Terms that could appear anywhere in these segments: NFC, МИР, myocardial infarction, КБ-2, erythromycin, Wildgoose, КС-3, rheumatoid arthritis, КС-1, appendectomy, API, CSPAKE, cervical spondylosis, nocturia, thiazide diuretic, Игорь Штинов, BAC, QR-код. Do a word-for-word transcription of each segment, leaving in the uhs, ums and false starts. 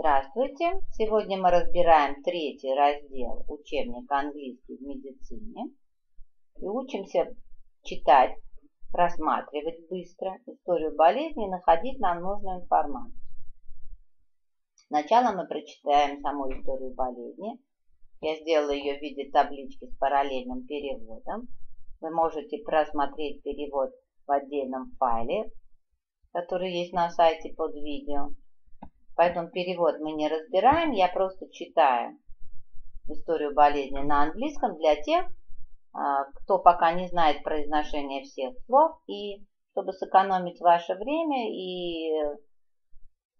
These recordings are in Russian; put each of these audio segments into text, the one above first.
Здравствуйте! Сегодня мы разбираем третий раздел учебника английский в медицине и учимся читать, просматривать быстро историю болезни и находить нам нужную информацию. Сначала мы прочитаем саму историю болезни. Я сделала ее в виде таблички с параллельным переводом. Вы можете просмотреть перевод в отдельном файле, который есть на сайте под видео. Поэтому перевод мы не разбираем, я просто читаю историю болезни на английском для тех, кто пока не знает произношение всех слов, и чтобы сэкономить ваше время, и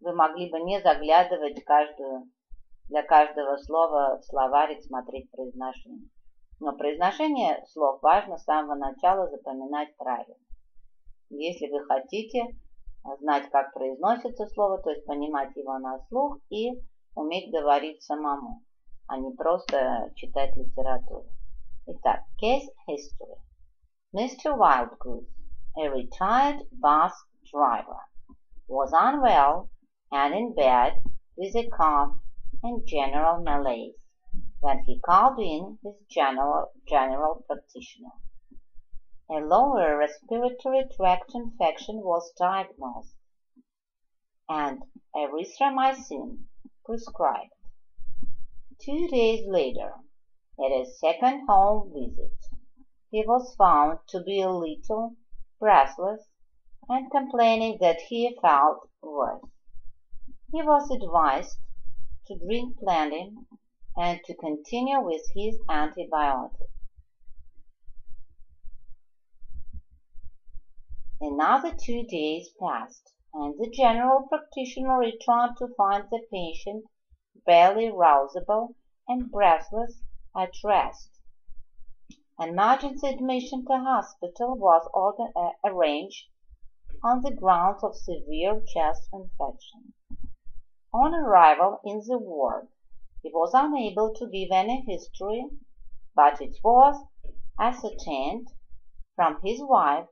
вы могли бы не заглядывать каждую, для каждого слова в словарик, смотреть произношение. Но произношение слов важно с самого начала запоминать правильно. Если вы хотите знать, как произносится слово, то есть понимать его на слух и уметь говорить самому, а не просто читать литературу. Итак, case history. Mister Wildgoose, a retired bus driver, was unwell and in bed with a cough and general malaise when he called in his general, general practitioner. A lower respiratory tract infection was diagnosed and erythromycin prescribed. Two days later, at a second home visit, he was found to be a little breathless and complaining that he felt worse. He was advised to drink plenty and to continue with his antibiotics. Another two days passed, and the general practitioner returned to find the patient barely rousable and breathless at rest. Emergency admission to hospital was ordered, uh, arranged on the grounds of severe chest infection. On arrival in the ward, he was unable to give any history, but it was ascertained from his wife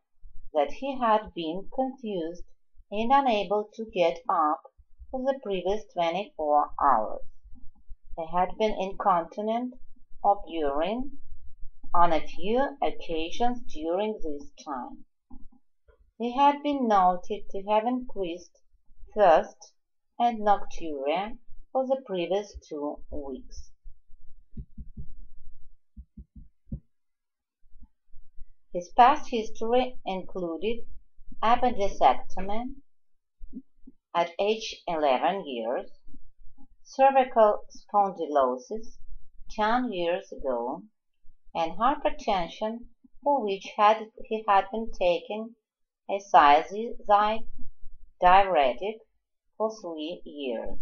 that he had been confused and unable to get up for the previous twenty-four hours. He had been incontinent of urine on a few occasions during this time. He had been noted to have increased thirst and nocturia for the previous two weeks. His past history included appendectomy at age eleven years, cervical spondylosis ten years ago, and hypertension, for which had, he had been taking a thiazide diuretic for three years.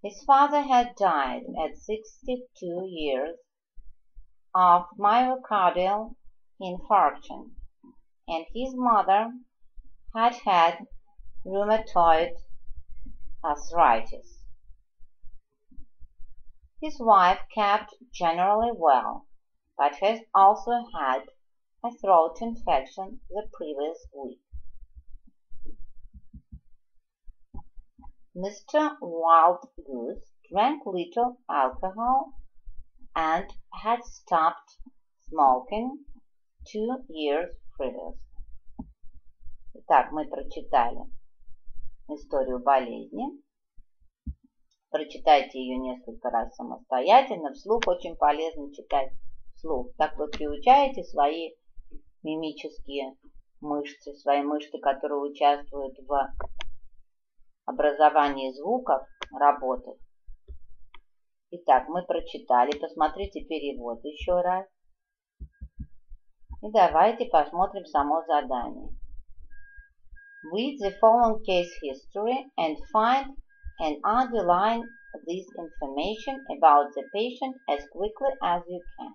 His father had died at sixty-two years of myocardial infarction, and his mother had had rheumatoid arthritis. His wife kept generally well, but has also had a throat infection the previous week. Mister Wildgoose drank little alcohol and had stopped smoking two years previous. Итак, мы прочитали историю болезни. Прочитайте ее несколько раз самостоятельно. Вслух очень полезно читать вслух. Так вы приучаете свои мимические мышцы, свои мышцы, которые участвуют в образовании звуков, работать. Итак, мы прочитали. Посмотрите перевод еще раз. И давайте посмотрим само задание. Read the following case history and find and underline this information about the patient as quickly as you can.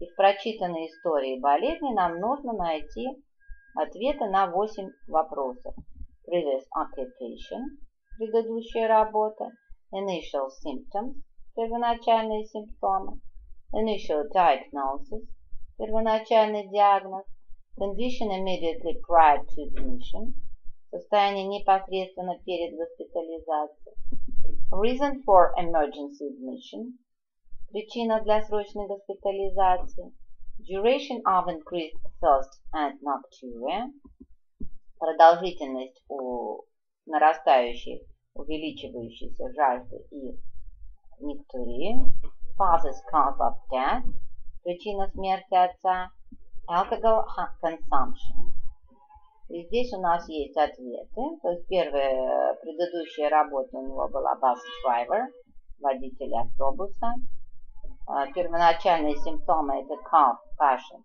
И в прочитанной истории болезни нам нужно найти ответы на восемь вопросов. Previous occupation, предыдущая работа, initial symptoms, первоначальные симптомы, initial diagnosis, первоначальный диагноз, condition immediately prior to admission, состояние непосредственно перед госпитализацией. Reason for emergency admission. Причина для срочной госпитализации. Duration of increased thirst and nocturia. Продолжительность у нарастающей, увеличивающейся жажды и нектурии. Causes, cause of death. Причина смерти отца. Alcohol consumption. И здесь у нас есть ответы. То есть первая предыдущая работа у него была bus driver, водитель автобуса. Первоначальные симптомы это cough, кашель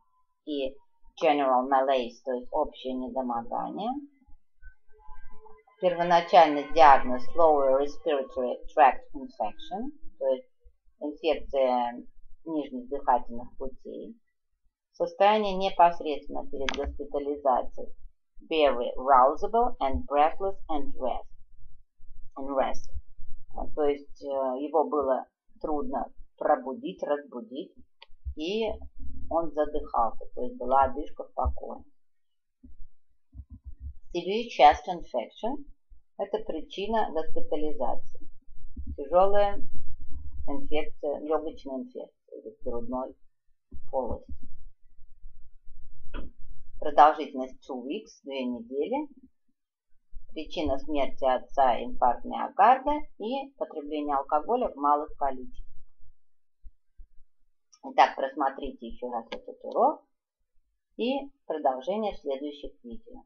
и general malaise, то есть общее недомогание. Первоначальный диагноз lower respiratory tract infection, то есть инфекция нижних дыхательных путей. Состояние непосредственно перед госпитализацией. Very rousable and breathless and rest. And rest. То есть его было трудно пробудить, разбудить, и он задыхался, то есть была одышка в покое. Severe chest infection – это причина госпитализации. Тяжелая инфекция, легочная инфекция в грудной полости. Продолжительность two weeks, две недели. Причина смерти отца – инфаркт миокарда и потребление алкоголя в малых количествах. Итак, просмотрите еще раз этот урок и продолжение в следующих видео.